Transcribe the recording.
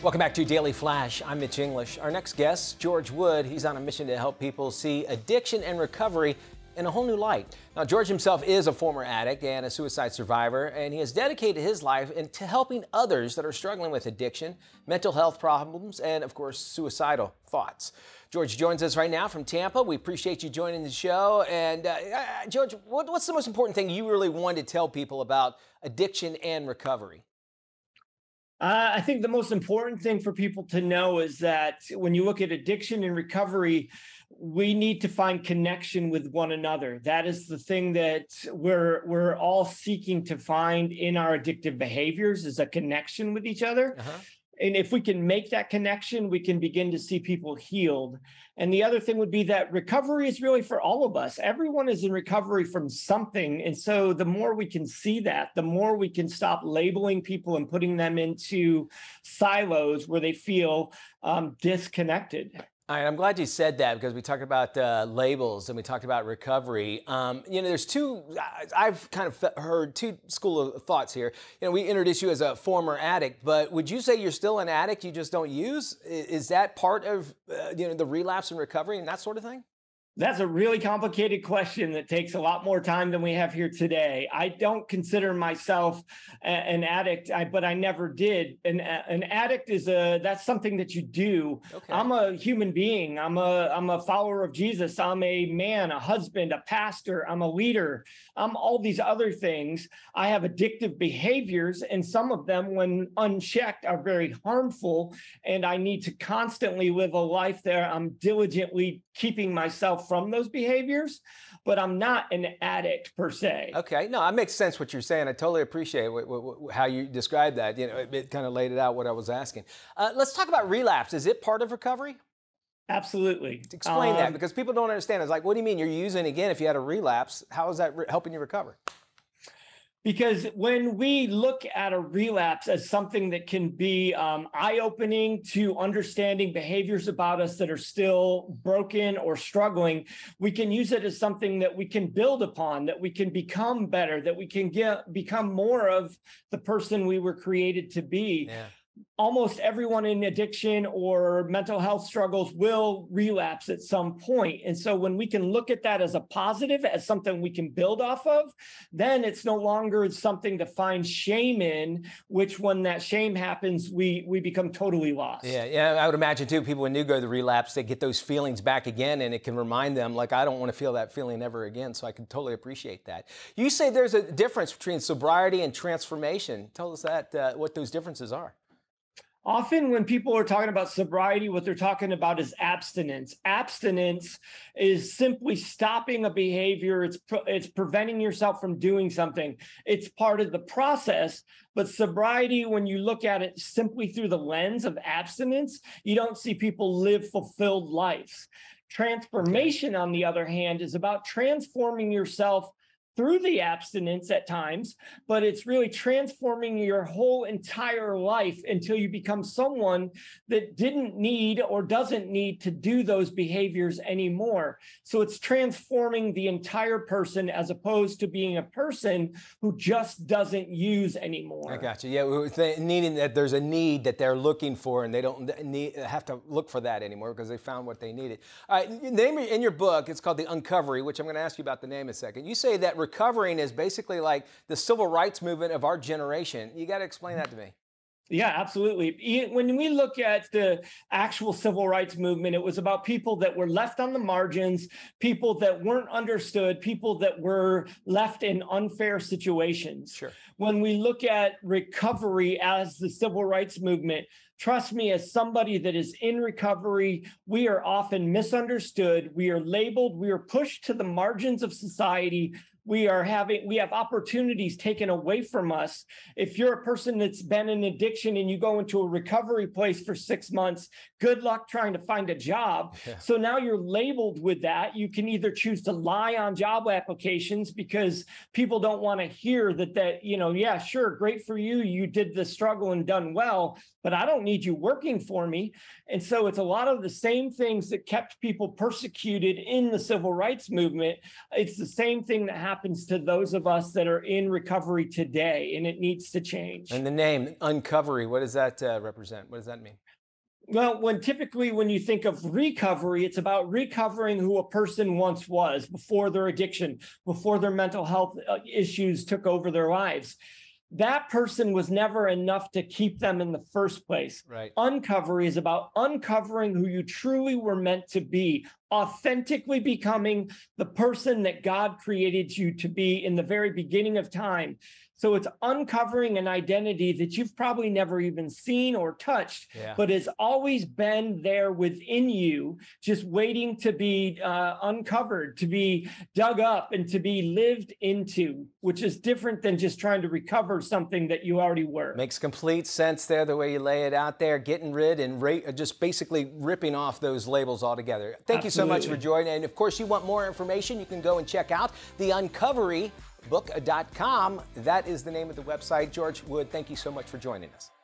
Welcome back to Daily Flash. I'm Mitch English. Our next guest, George Woods, he's on a mission to help people see addiction and recovery in a whole new light. Now, George himself is a former addict and a suicide survivor, and he has dedicated his life to helping others that are struggling with addiction, mental health problems, and of course, suicidal thoughts. George joins us right now from Tampa. We appreciate you joining the show. And George, what's the most important thing you really want to tell people about addiction and recovery? I think the most important thing for people to know is that when you look at addiction and recovery, we need to find connection with one another. That is the thing that we're all seeking to find in our addictive behaviors, is a connection with each other. And if we can make that connection, we can begin to see people healed. And the other thing would be that recovery is really for all of us. Everyone is in recovery from something. And so the more we can see that, the more we can stop labeling people and putting them into silos where they feel disconnected. All right, I'm glad you said that, because we talked about labels and we talked about recovery. You know, there's two, I've kind of heard two school of thoughts here. You know, we introduced you as a former addict, but would you say you're still an addict, you just don't use? Is that part of, you know, the relapse and recovery and that sort of thing? That's a really complicated question that takes a lot more time than we have here today. I don't consider myself an addict, but I never did. An addict is that's something that you do. Okay. I'm a human being. I'm a follower of Jesus. I'm a man, a husband, a pastor. I'm a leader. I'm all these other things. I have addictive behaviors, and some of them, when unchecked, are very harmful. And I need to constantly live a life there. I'm diligently keeping myself from those behaviors, but I'm not an addict per se. Okay, no, that makes sense what you're saying. I totally appreciate how you described that. You know, it kind of laid it out what I was asking. Let's talk about relapse. Is it part of recovery? Absolutely. Explain that, because people don't understand. It's like, what do you mean you're using again if you had a relapse? How is that helping you recover? Because when we look at a relapse as something that can be eye-opening to understanding behaviors about us that are still broken or struggling, we can use it as something that we can build upon, that we can become better, that we can become more of the person we were created to be. Yeah. Almost everyone in addiction or mental health struggles will relapse at some point. And so when we can look at that as a positive, as something we can build off of, then it's no longer something to find shame in, which when that shame happens, we become totally lost. Yeah, yeah, I would imagine too, people when do go to the relapse, they get those feelings back again, and it can remind them, like, I don't want to feel that feeling ever again. So I can totally appreciate that. You say there's a difference between sobriety and transformation. Tell us that, what those differences are. Often when people are talking about sobriety, what they're talking about is abstinence. Abstinence is simply stopping a behavior. It's preventing yourself from doing something. It's part of the process. But sobriety, when you look at it simply through the lens of abstinence, you don't see people live fulfilled lives. Transformation, on the other hand, is about transforming yourself through the abstinence at times, but it's really transforming your whole entire life until you become someone that didn't need or doesn't need to do those behaviors anymore. So it's transforming the entire person as opposed to being a person who just doesn't use anymore. I got you. Yeah, needing that, there's a need that they're looking for, and they don't have to look for that anymore because they found what they needed. All right, name in your book, it's called The Uncovery, which I'm going to ask you about the name in a second. You say that recovering is basically like the civil rights movement of our generation. You got to explain that to me. Yeah, absolutely. When we look at the actual civil rights movement, it was about people that were left on the margins, people that weren't understood, people that were left in unfair situations. Sure. When we look at recovery as the civil rights movement, trust me, as somebody that is in recovery, we are often misunderstood. We are labeled. We are pushed to the margins of society. We have opportunities taken away from us. If you're a person that's been in addiction and you go into a recovery place for 6 months, good luck trying to find a job. Yeah. So now you're labeled with that. You can either choose to lie on job applications because people don't want to hear that, you know, yeah, sure, great for you. You did the struggle and done well, but I don't need you working for me. And so it's a lot of the same things that kept people persecuted in the civil rights movement. It's the same thing that happened happens to those of us that are in recovery today, and it needs to change. And the name, Uncovery, what does that represent? What does that mean? Well, when you think of recovery, it's about recovering who a person once was before their addiction, before their mental health issues took over their lives. That person was never enough to keep them in the first place. Right. Uncovery is about uncovering who you truly were meant to be, authentically becoming the person that God created you to be in the very beginning of time. So it's uncovering an identity that you've probably never even seen or touched, but has always been there within you, just waiting to be uncovered, to be dug up, and to be lived into, which is different than just trying to recover something that you already were. Makes complete sense there, the way you lay it out there, getting rid and just basically ripping off those labels altogether. Thank you so much for joining. And of course, you want more information, you can go and check out the Uncovery Book.com. That is the name of the website. George Wood, thank you so much for joining us.